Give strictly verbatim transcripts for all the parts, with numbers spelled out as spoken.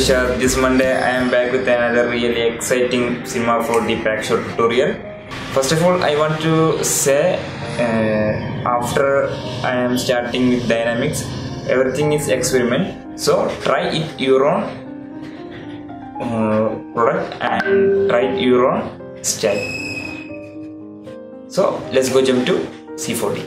Photoshop. This Monday I am back with another really exciting Cinema four D packshot tutorial. First of all, I want to say uh, after I am starting with dynamics, everything is experiment. So try it your own uh, product and try it your own style. So let's go jump to C four D.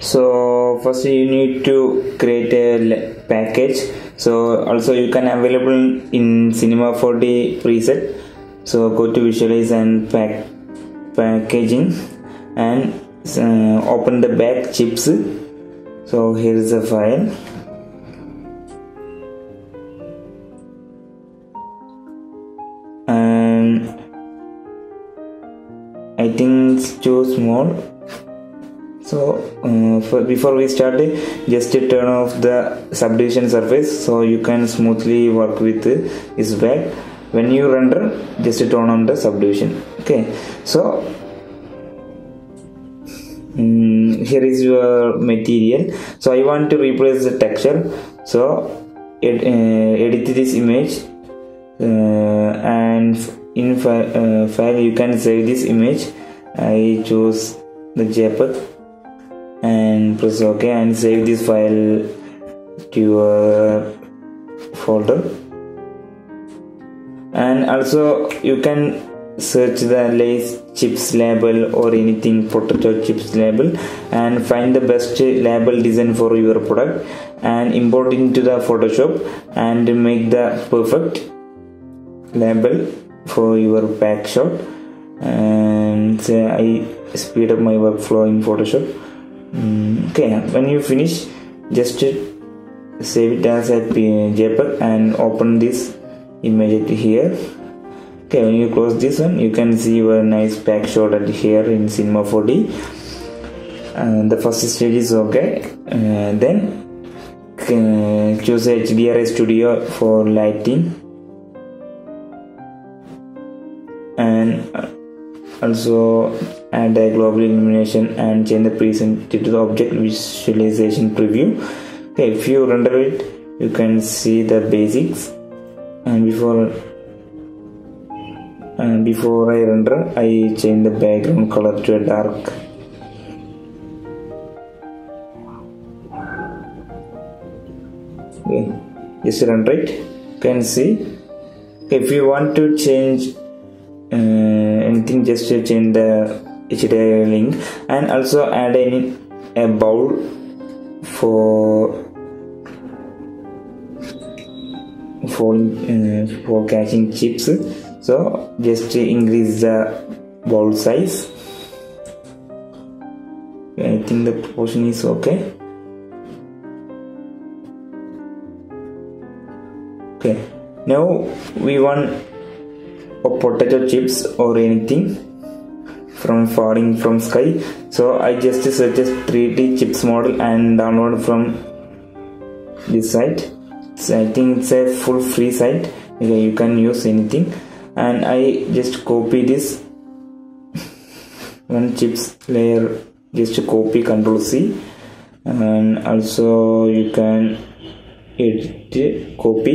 So first you need to create a package. So also you can available in Cinema four D preset. So go to visualize and pack packaging and uh, open the back chips. So here is the file. And I think it's too small. So uh, for before we start, just turn off the subdivision surface so you can smoothly work with this back. When you render, just turn on the subdivision. Okay, so um, here is your material. So I want to replace the texture. So ed uh, edit this image uh, and in fi uh, file you can save this image. I choose the JPEG and press OK and save this file to your folder. And also you can search the lace chips label or anything, potato chips label, and find the best label design for your product and import into the Photoshop and make the perfect label for your pack shot. And say I speed up my workflow in Photoshop. Okay, when you finish, just save it as a JPEG and open this image here. Okay, when you close this one, you can see your nice pack shot at here in Cinema four D. And the first stage is okay. Uh, then uh, choose H D R I Studio for lighting, and also add a global illumination and change the preset to the object visualization preview. Okay, if you render it, you can see the basics. And before and before I render, I change the background color to a dark. Okay, just render it. You can see. If you want to change Uh, anything, just change the H D R I link and also add any a bowl for for uh, for catching chips. So just increase the bowl size. I think the proportion is okay. Okay, now we want or potato chips or anything from falling from sky. So I just search three D chips model and download from this site. So I think it's a full free site. Okay, you can use anything. And I just copy this one chips layer, just copy control C, and also you can edit copy.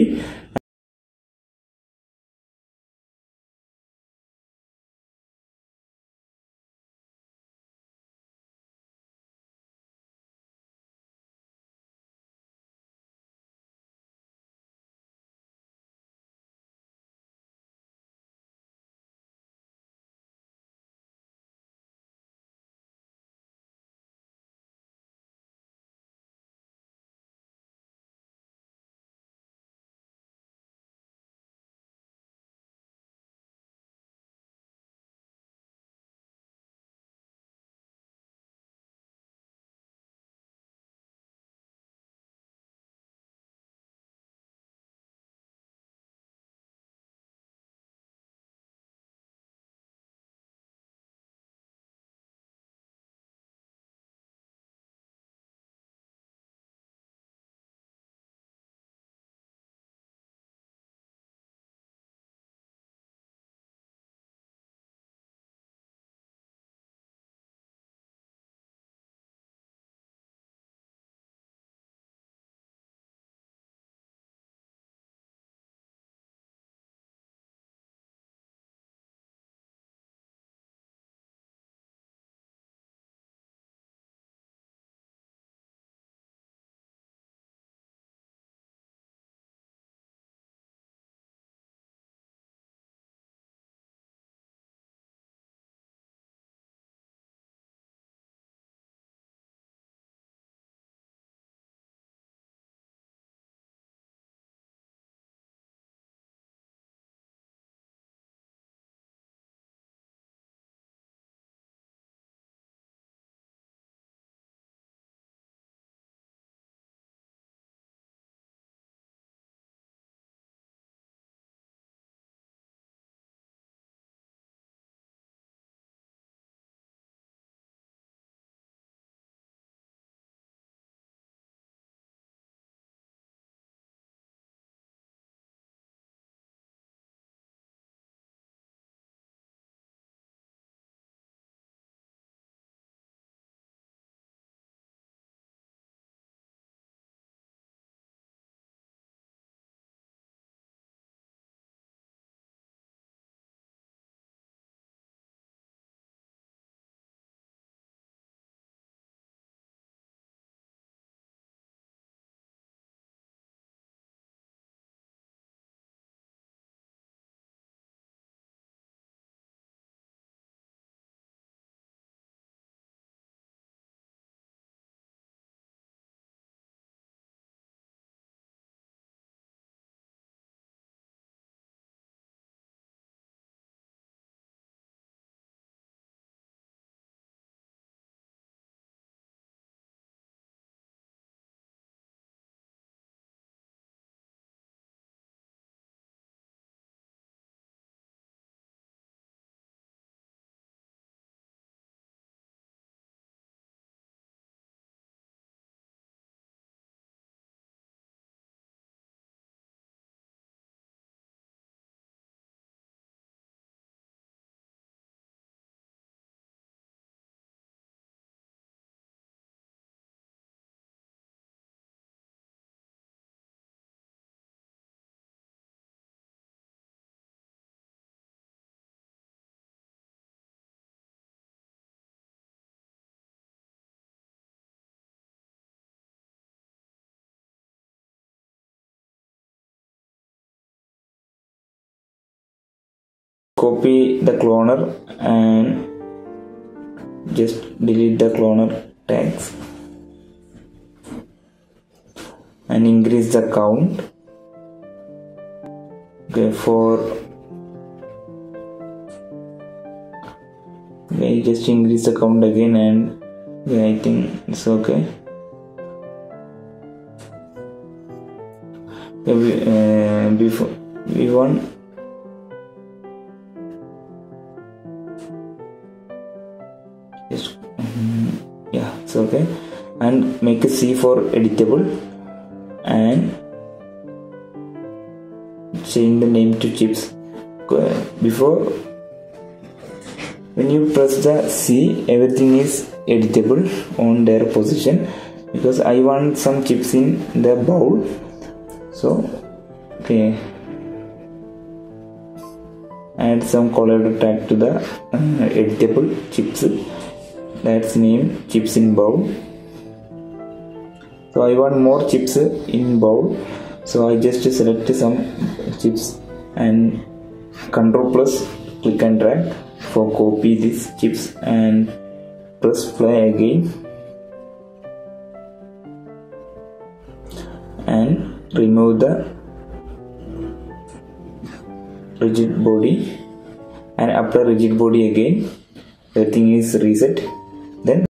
copy the cloner and just delete the cloner tags and increase the count. Okay, for okay, just increase the count again, and okay, I think it's okay. Okay, we, uh, before we want just yeah, it's okay, and make a C for editable and change the name to chips. Before, when you press the C, everything is editable on their position, because I want some chips in the bowl. So okay, add some color tag to the uh, editable chips. That's named chips in bowl. So I want more chips in bowl, so I just select some chips and Ctrl plus click and drag for copy these chips and press play again and remove the rigid body and apply rigid body again. Everything is reset. Then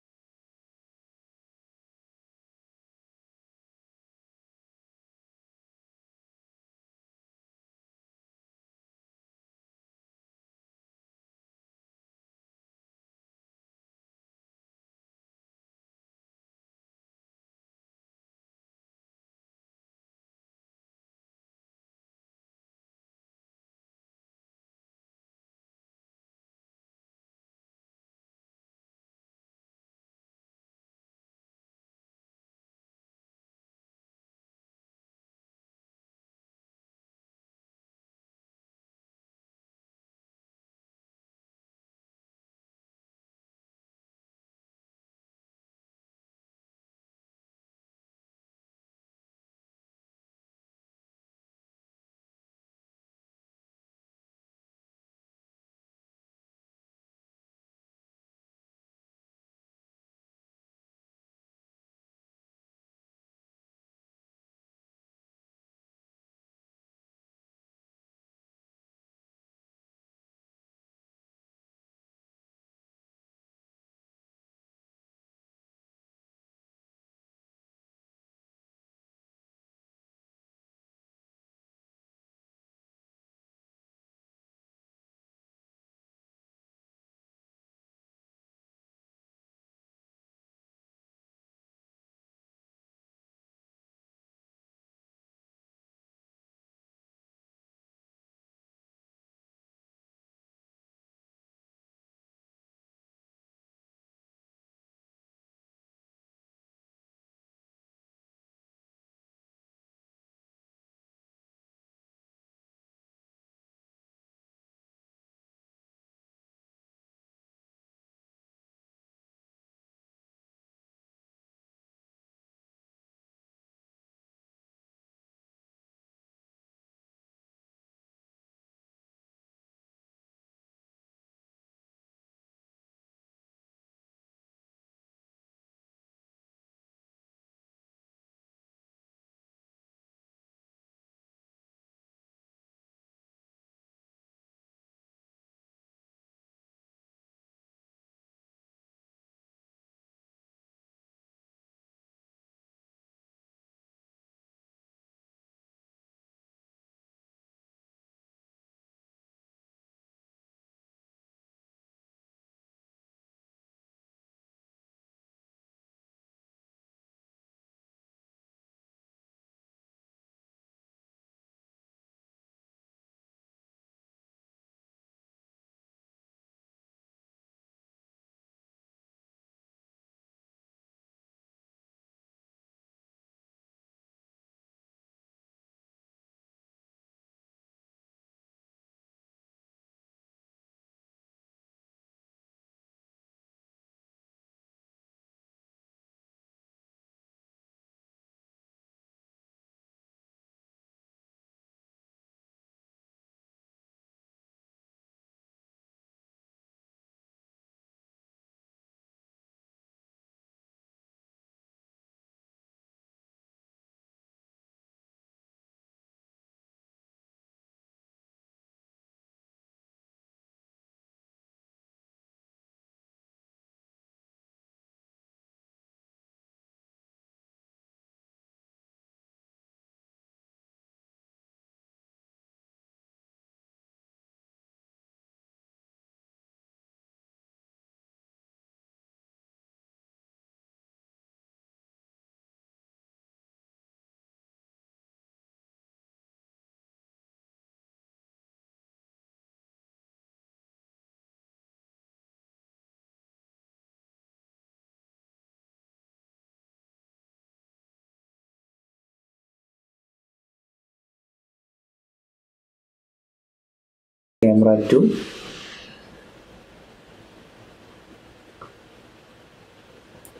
camera to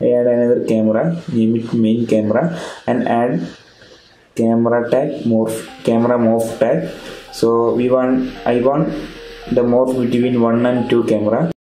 add another camera, name it main camera, and add camera tag, morph camera morph tag. So we want I want the morph between one and two camera.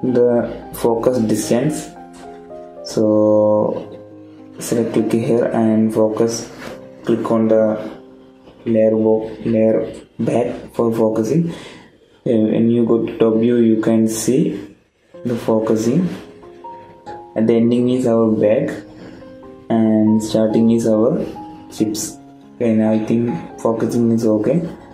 The focus distance, so select click here and focus, click on the layer layer back for focusing. When you go to top view, you can see the focusing. At the ending is our back and starting is our chips. And I think focusing is okay.